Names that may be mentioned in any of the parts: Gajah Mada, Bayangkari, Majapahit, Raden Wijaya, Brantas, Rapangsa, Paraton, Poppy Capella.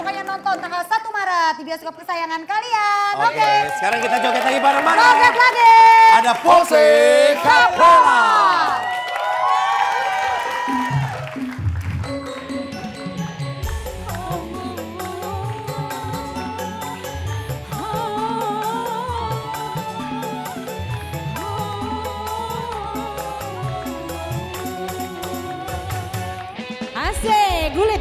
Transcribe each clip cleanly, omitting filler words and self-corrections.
pokoknya nonton tanggal 1 Maret di bioskop kesayangan kalian. Oke, sekarang kita joget lagi bareng-bareng. Joget lagi. Ada Poppy Capella. Asik, gulit.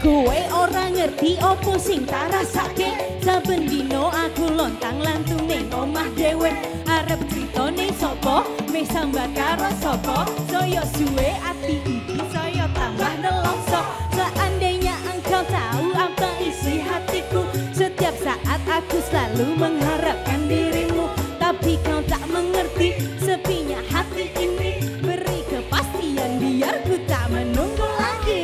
Kowe ora ngerti opo sing tak rasake, saben dino aku lontang lantung ning omah dhewe. Arep critane sapa, meh sambat karo sapa, saya suwe ati iki saya tambah nelongso. Seandainya engkau tahu apa isi hatiku, setiap saat aku selalu mengharapkan dirimu, tapi kau tak mengerti sepinya hati ini. Beri kepastian biar ku tak menunggu lagi.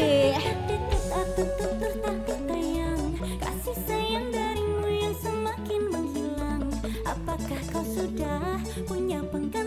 Apakah kau sudah punya pengganti?